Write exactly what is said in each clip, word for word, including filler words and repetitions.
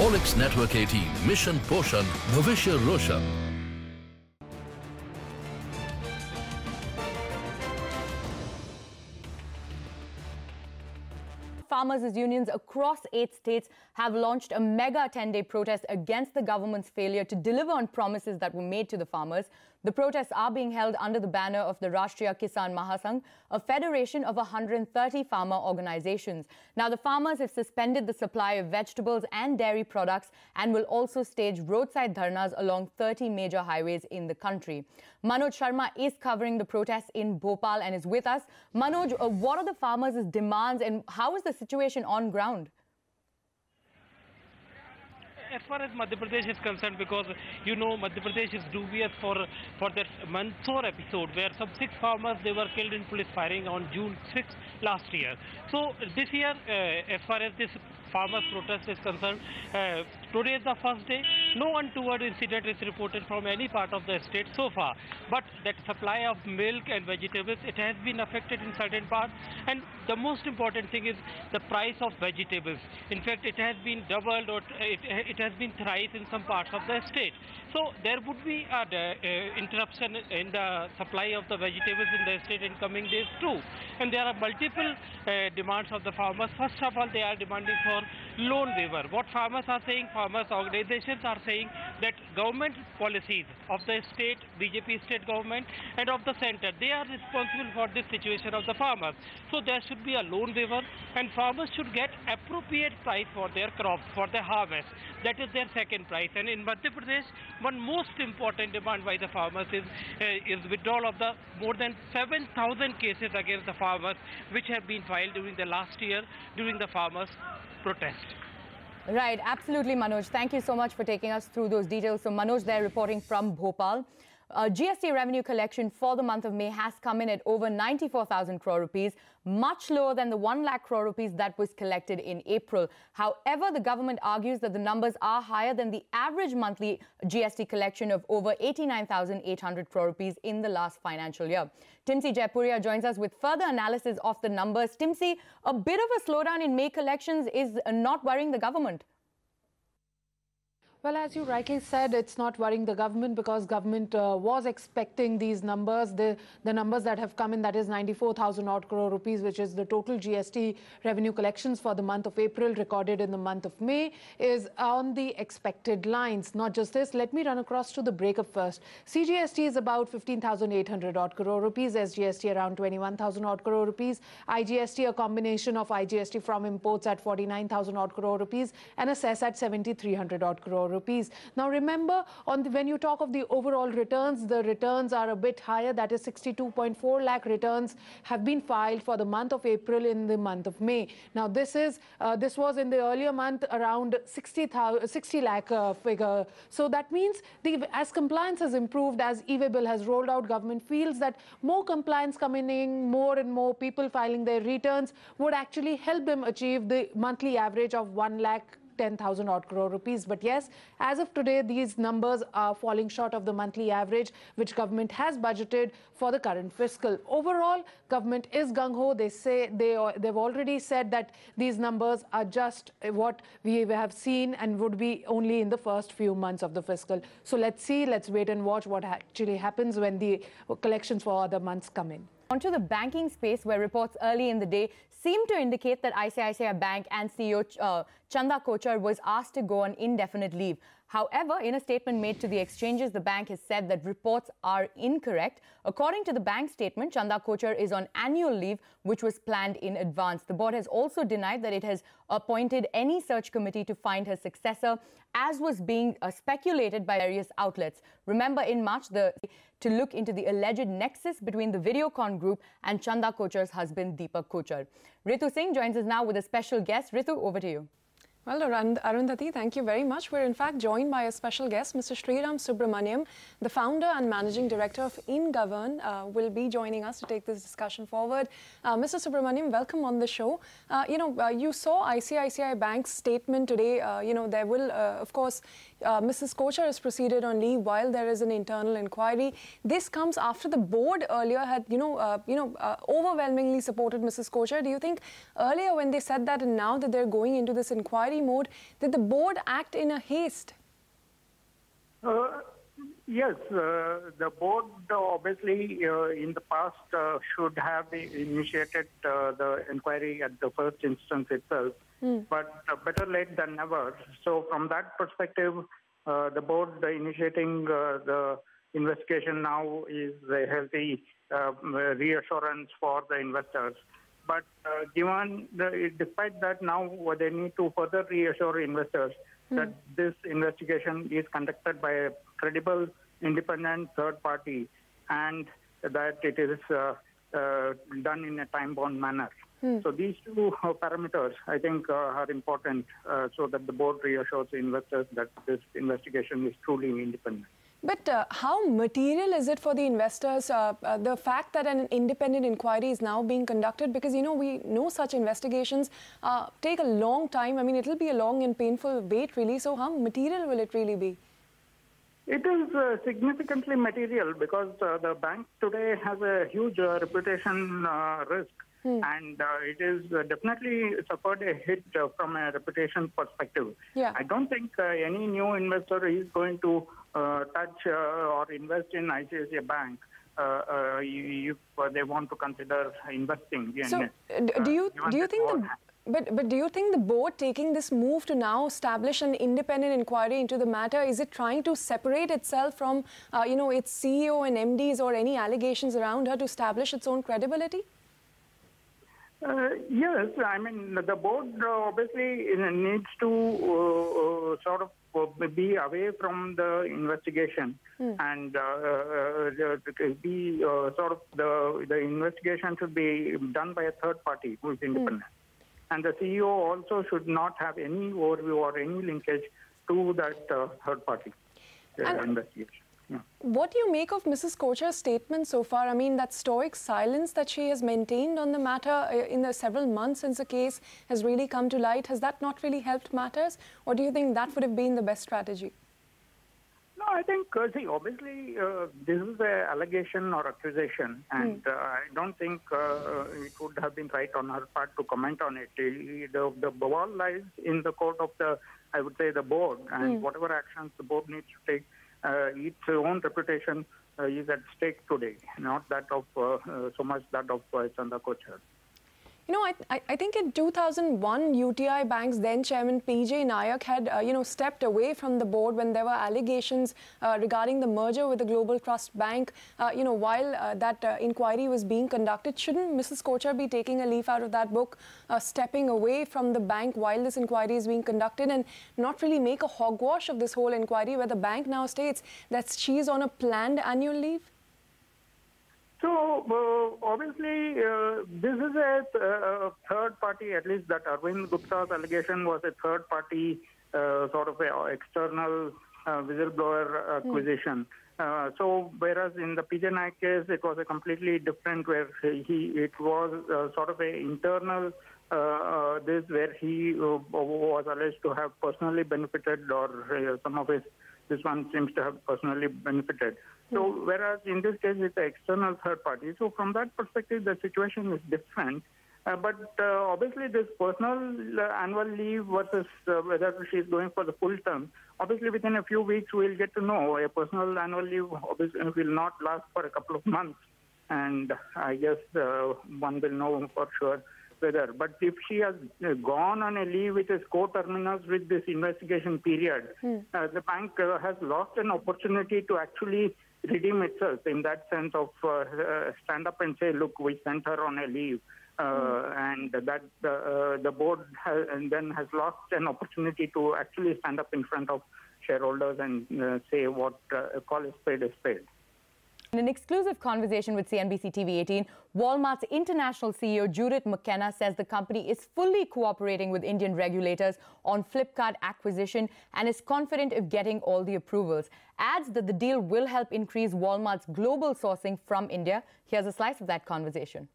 Olex Network eighteen, Mission Poshan, Bhavishya Roshan. Farmers' unions across eight states have launched a mega ten-day protest against the government's failure to deliver on promises that were made to the farmers. The protests are being held under the banner of the Rashtriya Kisan Mahasang, a federation of one hundred thirty farmer organizations. Now, the farmers have suspended the supply of vegetables and dairy products and will also stage roadside dharnas along thirty major highways in the country. Manoj Sharma is covering the protests in Bhopal and is with us. Manoj, what are the farmers' demands and how is the situation on ground? As far as Madhya Pradesh is concerned, because you know Madhya Pradesh is dubious for for that Mandsaur episode where some six farmers they were killed in police firing on June sixth last year. So this year, uh, as far as this farmers' protest is concerned, uh, today is the first day. No untoward incident is reported from any part of the state so far. But that supply of milk and vegetables, it has been affected in certain parts. And the most important thing is the price of vegetables. In fact, it has been doubled or it, it has been thrice in some parts of the state. So there would be a uh, interruption in the supply of the vegetables in the state in coming days too. And there are multiple uh, demands of the farmers. First of all, they are demanding for loan waiver. What farmers are saying, farmers organizations are saying that government policies of the state, B J P state government and of the center, they are responsible for this situation of the farmers. So there should be a loan waiver and farmers should get appropriate price for their crops, for their harvest. That is their second price. And in Madhya Pradesh, one most important demand by the farmers is, uh, is withdrawal of the more than seven thousand cases against the farmers which have been filed during the last year during the farmers' protest. Right, absolutely, Manoj. Thank you so much for taking us through those details. So, Manoj there reporting from Bhopal. Uh, G S T revenue collection for the month of May has come in at over ninety-four thousand crore rupees, much lower than the one lakh crore rupees that was collected in April. However, the government argues that the numbers are higher than the average monthly G S T collection of over eighty-nine thousand eight hundred crore rupees in the last financial year. Timsi Jaipuria joins us with further analysis of the numbers. Timsi, a bit of a slowdown in May collections is not worrying the government. Well, as you rightly said, it's not worrying the government because government uh, was expecting these numbers. The, the numbers that have come in, that is ninety-four thousand odd crore rupees, which is the total G S T revenue collections for the month of April recorded in the month of May, is on the expected lines. Not just this, let me run across to the breakup first. C G S T is about fifteen thousand eight hundred odd crore rupees, S G S T around twenty-one thousand odd crore rupees, I G S T a combination of I G S T from imports at forty-nine thousand odd crore rupees and a cess at seven thousand three hundred odd crore rupees. Now remember, on the, when you talk of the overall returns, the returns are a bit higher. That is sixty-two point four lakh returns have been filed for the month of April in the month of May. Now this is uh, this was in the earlier month around sixty lakh uh, figure. So that means the, as compliance has improved, as e-way bill has rolled out, government feels that more compliance coming in, more and more people filing their returns would actually help them achieve the monthly average of one lakh ten thousand odd crore rupees. But yes, as of today, these numbers are falling short of the monthly average, which government has budgeted for the current fiscal. Overall, government is gung-ho. They say they, they've already said that these numbers are just what we have seen and would be only in the first few months of the fiscal. So let's see, let's wait and watch what actually happens when the collections for other months come in. Onto the banking space, where reports early in the day seem to indicate that I C I C I Bank and C E O uh, Chanda Kochhar was asked to go on indefinite leave. However, in a statement made to the exchanges, the bank has said that reports are incorrect. According to the bank statement, Chanda Kochhar is on annual leave, which was planned in advance. The board has also denied that it has appointed any search committee to find her successor, as was being uh, speculated by various outlets. Remember, in March, the to look into the alleged nexus between the Videocon group and Chanda Kochhar's husband, Deepak Kochhar. Ritu Singh joins us now with a special guest. Ritu, over to you. Well, Arundhati, thank you very much. We're in fact joined by a special guest, Mister Sriram Subramaniam, the founder and managing director of InGovern, uh, will be joining us to take this discussion forward. Uh, Mister Subramaniam, welcome on the show. Uh, you know, uh, you saw I C I C I Bank's statement today. Uh, you know, there will, uh, of course, uh, Missus Kochhar has proceeded on leave while there is an internal inquiry. This comes after the board earlier had, you know, uh, you know, uh, overwhelmingly supported Missus Kochhar. Do you think earlier when they said that and now that they're going into this inquiry, advisory mode. Did the board act in a haste? Uh, yes, uh, the board uh, obviously uh, in the past uh, should have initiated uh, the inquiry at the first instance itself, mm. but uh, better late than never. So from that perspective, uh, the board uh, initiating uh, the investigation now is a healthy uh, reassurance for the investors. But uh, given the, despite that, now they need to further reassure investors mm. that this investigation is conducted by a credible, independent third party, and that it is uh, uh, done in a time-bound manner. Mm. So these two parameters, I think, uh, are important uh, so that the board reassures investors that this investigation is truly independent. But uh, how material is it for the investors, uh, uh, the fact that an independent inquiry is now being conducted? Because, you know, we know such investigations uh, take a long time. I mean, it'll be a long and painful wait, really. So how material will it really be? It is uh, significantly material because uh, the bank today has a huge uh, reputation uh, risk. Hmm. And uh, it is uh, definitely suffered a hit uh, from a reputation perspective. Yeah. I don't think uh, any new investor is going to uh, touch uh, or invest in I C I C I Bank uh, uh, if uh, they want to consider investing. So, in, uh, do you do you think the, but but do you think the board taking this move to now establish an independent inquiry into the matter, is it trying to separate itself from uh, you know, its C E O and M Ds or any allegations around her to establish its own credibility? Uh, yes, I mean, the board uh, obviously needs to uh, uh, sort of uh, be away from the investigation mm. and uh, uh, be uh, sort of the, the investigation should be done by a third party who is independent. Mm. And the C E O also should not have any overview or any linkage to that uh, third party uh, investigation. Yeah. What do you make of Missus Kochhar's statement so far? I mean, that stoic silence that she has maintained on the matter in the several months since the case has really come to light, has that not really helped matters? Or do you think that would have been the best strategy? No, I think, uh, see, obviously, uh, this is an allegation or accusation, and mm. uh, I don't think uh, it would have been right on her part to comment on it. The, the ball lies in the court of the, I would say, the board, and mm. whatever actions the board needs to take, Uh, its own reputation uh, is at stake today, not that of uh, uh, so much that of uh, Chanda Kochhar. You know, I, th I think in two thousand one, U T I Bank's then-chairman P J Nayak had, uh, you know, stepped away from the board when there were allegations uh, regarding the merger with the Global Trust Bank, uh, you know, while uh, that uh, inquiry was being conducted. Shouldn't Missus Kochhar be taking a leaf out of that book, uh, stepping away from the bank while this inquiry is being conducted and not really make a hogwash of this whole inquiry where the bank now states that she's on a planned annual leave? So, uh, obviously, uh, this is a th uh, third party, at least that Arvind Gupta's allegation was a third party uh, sort of a external uh, whistleblower acquisition. Mm. Uh, so, whereas in the P J Nayak case, it was a completely different where he, it was uh, sort of an internal uh, uh, this where he uh, was alleged to have personally benefited or uh, some of his, this one seems to have personally benefited. So, whereas in this case, it's an external third party. So, from that perspective, the situation is different. Uh, but uh, obviously, this personal uh, annual leave versus uh, whether she's going for the full term, obviously, within a few weeks, we'll get to know. A personal annual leave obviously will not last for a couple of months. And I guess uh, one will know for sure whether. But if she has gone on a leave which is co-terminus with this investigation period, mm. uh, the bank uh, has lost an opportunity to actually redeem itself in that sense of uh, uh, stand up and say, look, we sent her on a leave, uh, mm. and that uh, uh, the board has, and then has lost an opportunity to actually stand up in front of shareholders and uh, say what uh, call is paid is paid. In an exclusive conversation with C N B C T V eighteen, Walmart's international C E O Judith McKenna says the company is fully cooperating with Indian regulators on Flipkart acquisition and is confident of getting all the approvals. Adds that the deal will help increase Walmart's global sourcing from India. Here's a slice of that conversation.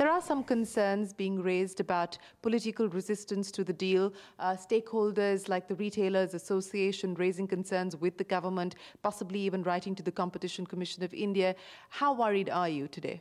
There are some concerns being raised about political resistance to the deal, uh, stakeholders like the Retailers Association raising concerns with the government, possibly even writing to the Competition Commission of India. How worried are you today?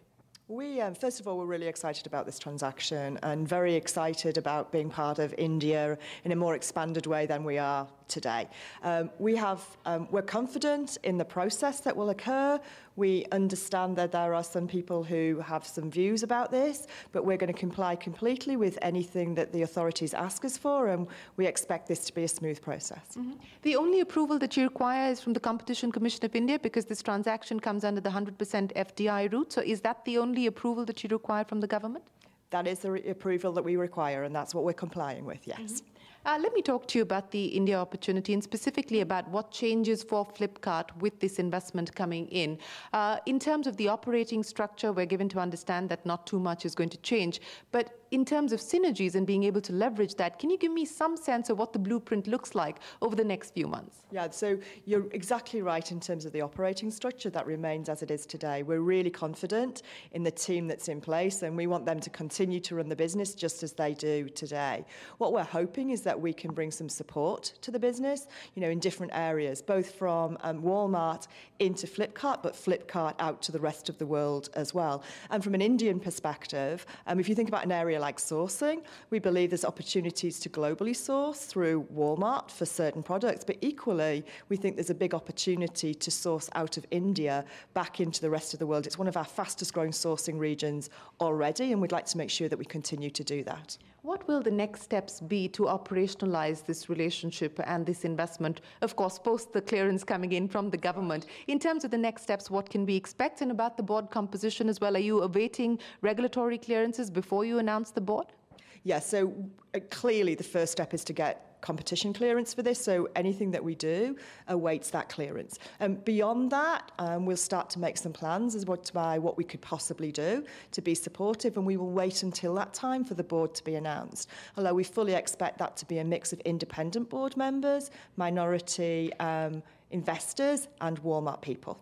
We, um, first of all, we're really excited about this transaction and very excited about being part of India in a more expanded way than we are today. Um, we have, um, we're confident in the process that will occur. We understand that there are some people who have some views about this, but we're going to comply completely with anything that the authorities ask us for, and we expect this to be a smooth process. Mm-hmm. The only approval that you require is from the Competition Commission of India, because this transaction comes under the one hundred percent F D I route. So is that the only approval that you require from the government? That is the approval that we require, and that's what we're complying with, yes. Mm-hmm. Uh, let me talk to you about the India opportunity and specifically about what changes for Flipkart with this investment coming in. Uh, in terms of the operating structure, we're given to understand that not too much is going to change. But in terms of synergies and being able to leverage that, can you give me some sense of what the blueprint looks like over the next few months? Yeah, so you're exactly right in terms of the operating structure. That remains as it is today. We're really confident in the team that's in place, and we want them to continue to run the business just as they do today. What we're hoping is that we can bring some support to the business, you know, in different areas, both from um, Walmart into Flipkart, but Flipkart out to the rest of the world as well. And from an Indian perspective, um, if you think about an area like sourcing, we believe there's opportunities to globally source through Walmart for certain products, but equally we think there's a big opportunity to source out of India back into the rest of the world. It's one of our fastest growing sourcing regions already, and we'd like to make sure that we continue to do that. What will the next steps be to operationalize this relationship and this investment, of course, post the clearance coming in from the government? In terms of the next steps, what can we expect? And about the board composition as well, are you awaiting regulatory clearances before you announce the board? Yeah, so uh, clearly the first step is to get competition clearance for this, so anything that we do awaits that clearance. And um, beyond that, um, we'll start to make some plans as what, by what we could possibly do to be supportive, and we will wait until that time for the board to be announced. Although we fully expect that to be a mix of independent board members, minority um, investors, and Walmart people.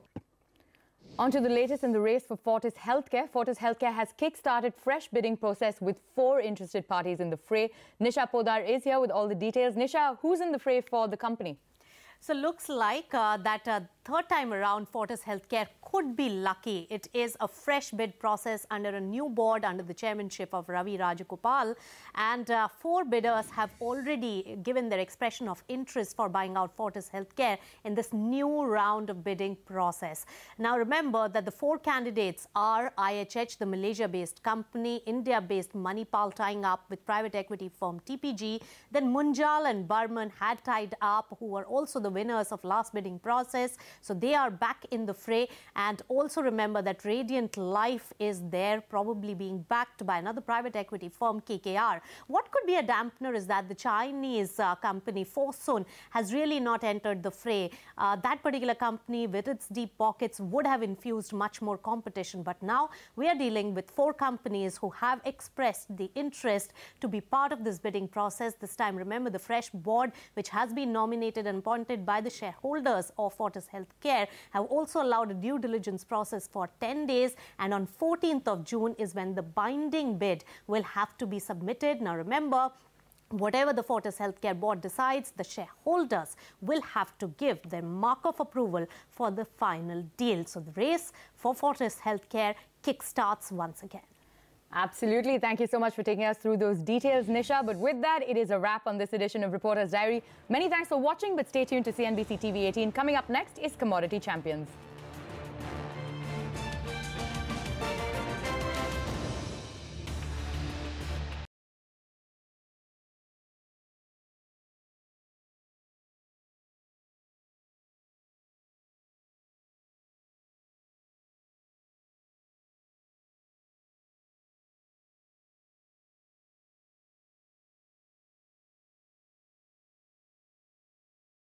On to the latest in the race for Fortis Healthcare. Fortis Healthcare has kick-started fresh bidding process with four interested parties in the fray. Nisha Poddar is here with all the details. Nisha, who's in the fray for the company? So looks like uh, that uh, third time around, Fortis Healthcare could be lucky. It is a fresh bid process under a new board under the chairmanship of Ravi Rajagopal. And uh, four bidders have already given their expression of interest for buying out Fortis Healthcare in this new round of bidding process. Now remember that the four candidates are I H H, the Malaysia-based company, India-based Manipal tying up with private equity firm T P G. Then Munjal and Barman had tied up, who were also the winners of last bidding process. So they are back in the fray. And also remember that Radiant Life is there, probably being backed by another private equity firm, K K R. What could be a dampener is that the Chinese uh, company, Fosun, has really not entered the fray. Uh, that particular company, with its deep pockets, would have infused much more competition. But now we are dealing with four companies who have expressed the interest to be part of this bidding process. This time, remember, the fresh board, which has been nominated and appointed by the shareholders of Fortis Healthcare, have also allowed a due diligence process for ten days, and on fourteenth of June is when the binding bid will have to be submitted. Now remember, whatever the Fortis Healthcare board decides, the shareholders will have to give their mark of approval for the final deal. So the race for Fortis Healthcare kickstarts once again. Absolutely. Thank you so much for taking us through those details, Nisha. But with that, it is a wrap on this edition of Reporter's Diary. Many thanks for watching, but stay tuned to C N B C T V eighteen. Coming up next is Commodity Champions.